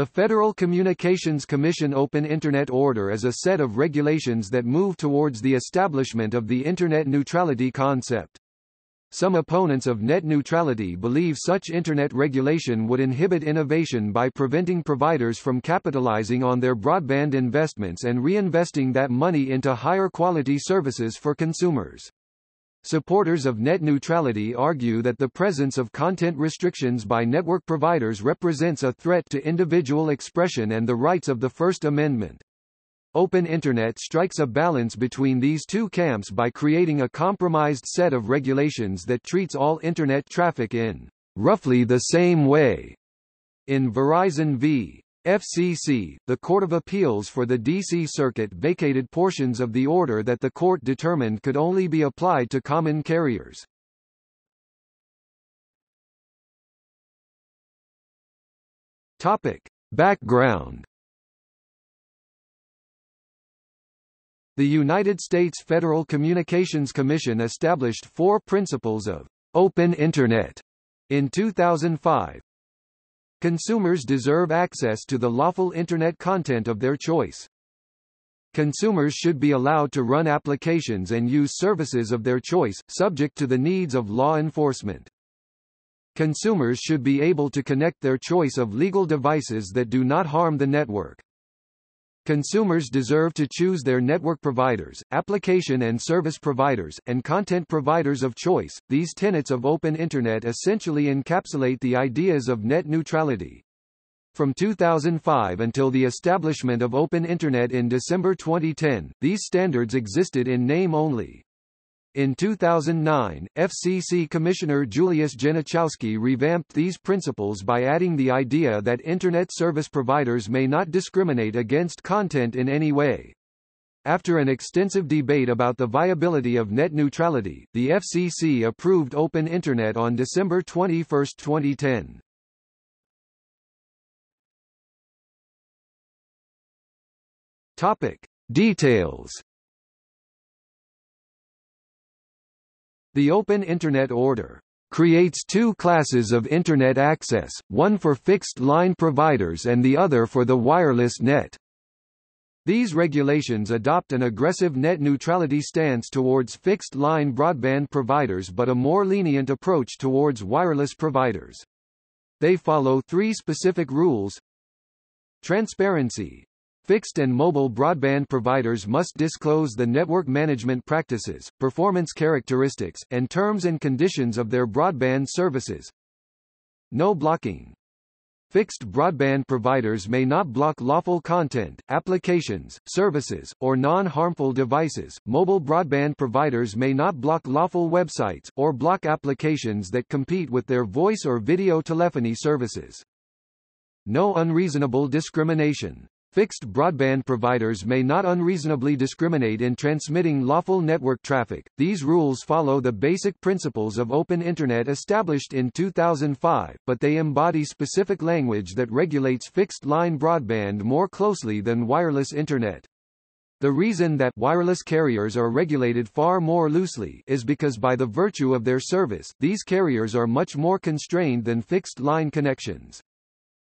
The Federal Communications Commission Open Internet Order is a set of regulations that move towards the establishment of the Internet neutrality concept. Some opponents of net neutrality believe such Internet regulation would inhibit innovation by preventing providers from capitalizing on their broadband investments and reinvesting that money into higher quality services for consumers. Supporters of net neutrality argue that the presence of content restrictions by network providers represents a threat to individual expression and the rights of the First Amendment. Open Internet strikes a balance between these two camps by creating a compromised set of regulations that treats all Internet traffic in roughly the same way. In Verizon v. FCC, the Court of Appeals for the D.C. Circuit vacated portions of the order that the court determined could only be applied to common carriers. Topic. Background. The United States Federal Communications Commission established four principles of open Internet in 2005. Consumers deserve access to the lawful Internet content of their choice. Consumers should be allowed to run applications and use services of their choice, subject to the needs of law enforcement. Consumers should be able to connect their choice of legal devices that do not harm the network. Consumers deserve to choose their network providers, application and service providers, and content providers of choice. These tenets of open Internet essentially encapsulate the ideas of net neutrality. From 2005 until the establishment of open Internet in December 2010, these standards existed in name only. In 2009, FCC Commissioner Julius Genachowski revamped these principles by adding the idea that Internet service providers may not discriminate against content in any way. After an extensive debate about the viability of net neutrality, the FCC approved Open Internet on December 21, 2010. Topic. Details. The Open Internet Order creates two classes of Internet access, one for fixed-line providers and the other for the wireless net. These regulations adopt an aggressive net neutrality stance towards fixed-line broadband providers but a more lenient approach towards wireless providers. They follow three specific rules. Transparency. Fixed and mobile broadband providers must disclose the network management practices, performance characteristics, and terms and conditions of their broadband services. No blocking. Fixed broadband providers may not block lawful content, applications, services, or non-harmful devices. Mobile broadband providers may not block lawful websites, or block applications that compete with their voice or video telephony services. No unreasonable discrimination. Fixed broadband providers may not unreasonably discriminate in transmitting lawful network traffic. These rules follow the basic principles of Open Internet established in 2005, but they embody specific language that regulates fixed-line broadband more closely than wireless Internet. The reason that wireless carriers are regulated far more loosely is because by the virtue of their service, these carriers are much more constrained than fixed-line connections.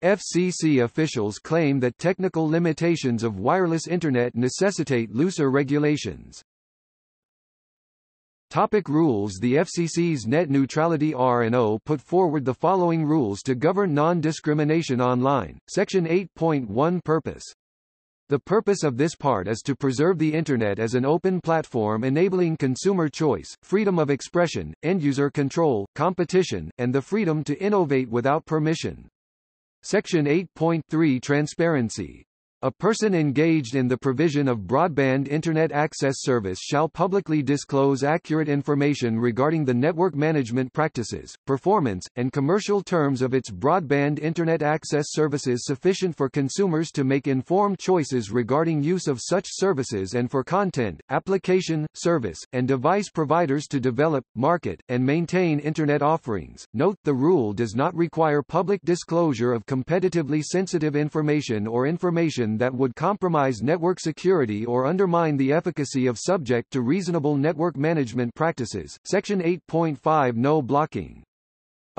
FCC officials claim that technical limitations of wireless Internet necessitate looser regulations. Topic rules. The FCC's net neutrality R&O put forward the following rules to govern non-discrimination online. Section 8.1 Purpose. The purpose of this part is to preserve the Internet as an open platform enabling consumer choice, freedom of expression, end-user control, competition, and the freedom to innovate without permission. Section 8.3 Transparency. A person engaged in the provision of broadband Internet access service shall publicly disclose accurate information regarding the network management practices, performance, and commercial terms of its broadband Internet access services sufficient for consumers to make informed choices regarding use of such services and for content, application, service, and device providers to develop, market, and maintain Internet offerings. Note, the rule does not require public disclosure of competitively sensitive information or information that would compromise network security or undermine the efficacy of subject to reasonable network management practices. Section 8.5 No blocking.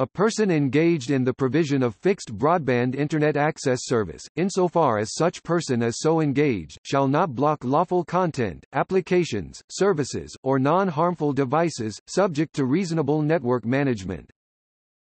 A person engaged in the provision of fixed broadband Internet access service, insofar as such person is so engaged, shall not block lawful content, applications, services, or non-harmful devices, subject to reasonable network management.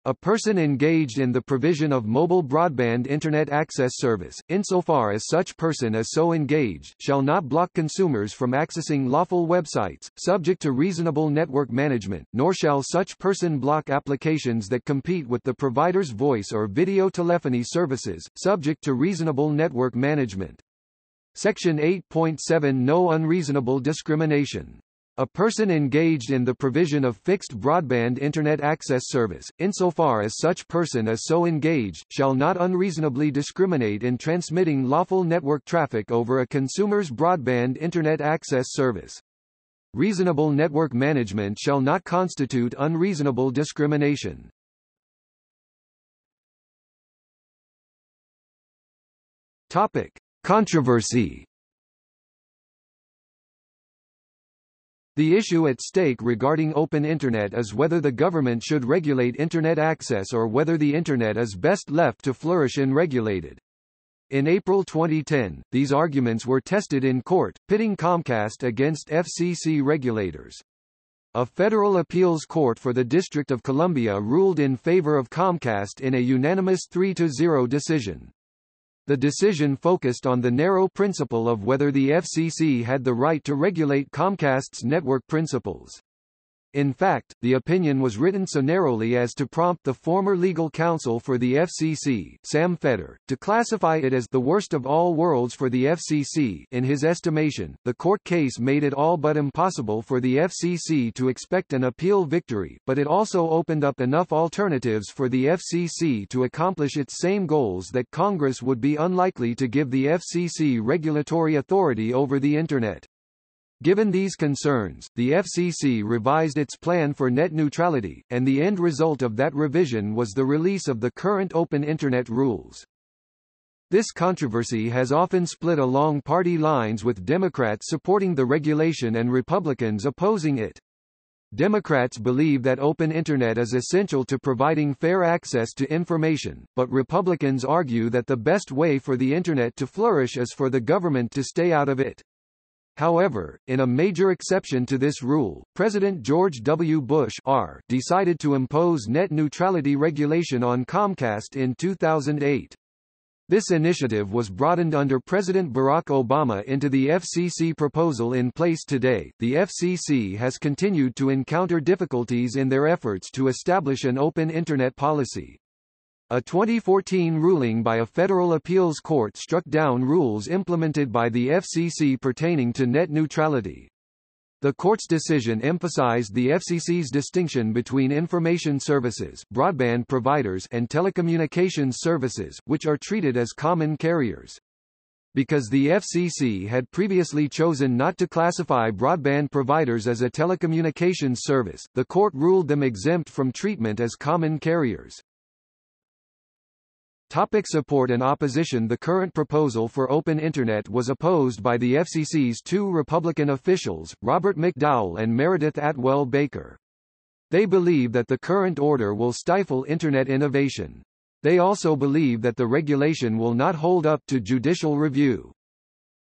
A person engaged in the provision of mobile broadband Internet access service, insofar as such person is so engaged, shall not block consumers from accessing lawful websites, subject to reasonable network management, nor shall such person block applications that compete with the provider's voice or video telephony services, subject to reasonable network management. Section 8.7 No unreasonable discrimination. A person engaged in the provision of fixed broadband Internet access service, insofar as such person is so engaged, shall not unreasonably discriminate in transmitting lawful network traffic over a consumer's broadband Internet access service. Reasonable network management shall not constitute unreasonable discrimination. Topic: Controversy. The issue at stake regarding open Internet is whether the government should regulate Internet access or whether the Internet is best left to flourish unregulated. In April 2010, these arguments were tested in court, pitting Comcast against FCC regulators. A federal appeals court for the District of Columbia ruled in favor of Comcast in a unanimous 3-0 decision. The decision focused on the narrow principle of whether the FCC had the right to regulate Comcast's network principles. In fact, the opinion was written so narrowly as to prompt the former legal counsel for the FCC, Sam Feder, to classify it as the worst of all worlds for the FCC. In his estimation, the court case made it all but impossible for the FCC to expect an appeal victory, but it also opened up enough alternatives for the FCC to accomplish its same goals that Congress would be unlikely to give the FCC regulatory authority over the Internet. Given these concerns, the FCC revised its plan for net neutrality, and the end result of that revision was the release of the current Open Internet rules. This controversy has often split along party lines, with Democrats supporting the regulation and Republicans opposing it. Democrats believe that open Internet is essential to providing fair access to information, but Republicans argue that the best way for the Internet to flourish is for the government to stay out of it. However, in a major exception to this rule, President George W. Bush (R.) decided to impose net neutrality regulation on Comcast in 2008. This initiative was broadened under President Barack Obama into the FCC proposal in place today. The FCC has continued to encounter difficulties in their efforts to establish an open Internet policy. A 2014 ruling by a federal appeals court struck down rules implemented by the FCC pertaining to net neutrality. The court's decision emphasized the FCC's distinction between information services, broadband providers, and telecommunications services, which are treated as common carriers. Because the FCC had previously chosen not to classify broadband providers as a telecommunications service, the court ruled them exempt from treatment as common carriers. Topic: support and opposition. The current proposal for open Internet was opposed by the FCC's two Republican officials, Robert McDowell and Meredith Atwell Baker. They believe that the current order will stifle Internet innovation. They also believe that the regulation will not hold up to judicial review.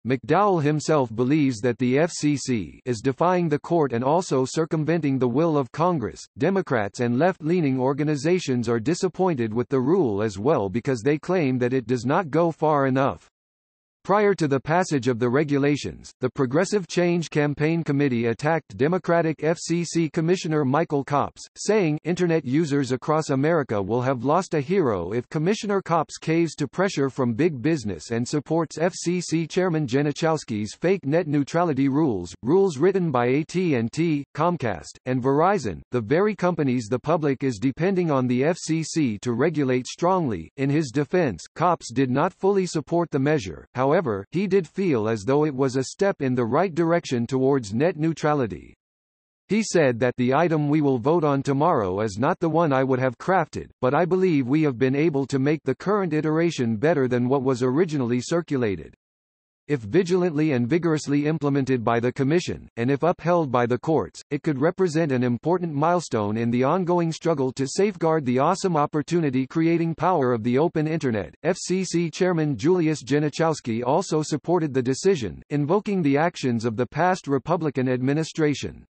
McDowell himself believes that the FCC is defying the court and also circumventing the will of Congress. Democrats and left-leaning organizations are disappointed with the rule as well because they claim that it does not go far enough. Prior to the passage of the regulations, the Progressive Change Campaign Committee attacked Democratic FCC Commissioner Michael Copps, saying, "Internet users across America will have lost a hero if Commissioner Copps caves to pressure from big business and supports FCC Chairman Genachowski's fake net neutrality rules, rules written by AT&T, Comcast, and Verizon, the very companies the public is depending on the FCC to regulate strongly." In his defense, Copps did not fully support the measure. However, he did feel as though it was a step in the right direction towards net neutrality. He said that the item we will vote on tomorrow is not the one I would have crafted, but I believe we have been able to make the current iteration better than what was originally circulated. If vigilantly and vigorously implemented by the Commission, and if upheld by the courts, it could represent an important milestone in the ongoing struggle to safeguard the awesome opportunity-creating power of the open Internet. FCC Chairman Julius Genachowski also supported the decision, invoking the actions of the past Republican administration.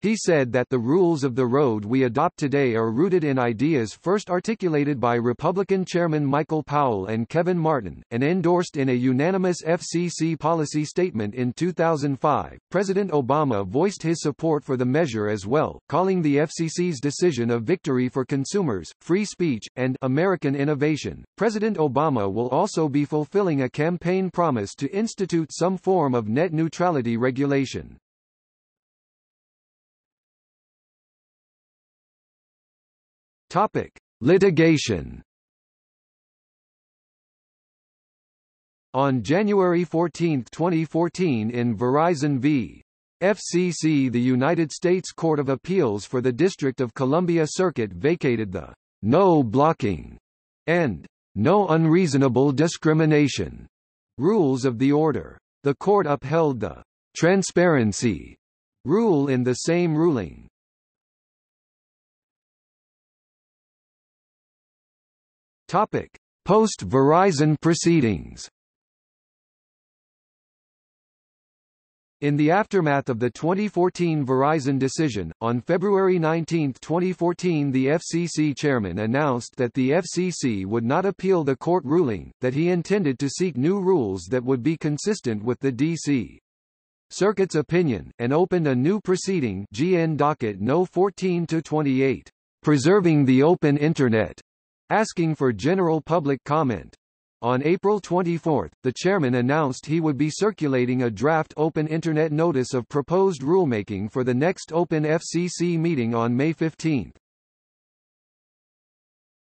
He said that the rules of the road we adopt today are rooted in ideas first articulated by Republican Chairman Michael Powell and Kevin Martin, and endorsed in a unanimous FCC policy statement in 2005. President Obama voiced his support for the measure as well, calling the FCC's decision a victory for consumers, free speech, and American innovation. President Obama will also be fulfilling a campaign promise to institute some form of net neutrality regulation. Topic: Litigation. On January 14, 2014 in Verizon v. FCC, the United States Court of Appeals for the District of Columbia Circuit vacated the "no blocking" and "no unreasonable discrimination" rules of the order. The court upheld the "transparency" rule in the same ruling. Topic: Post-Verizon proceedings. In the aftermath of the 2014 Verizon decision, on February 19, 2014 the FCC chairman announced that the FCC would not appeal the court ruling, that he intended to seek new rules that would be consistent with the D.C. Circuit's opinion, and opened a new proceeding G.N. Docket No. 14-28, Preserving the Open Internet, asking for general public comment. On April 24, the chairman announced he would be circulating a draft Open Internet Notice of Proposed Rulemaking for the next Open FCC meeting on May 15.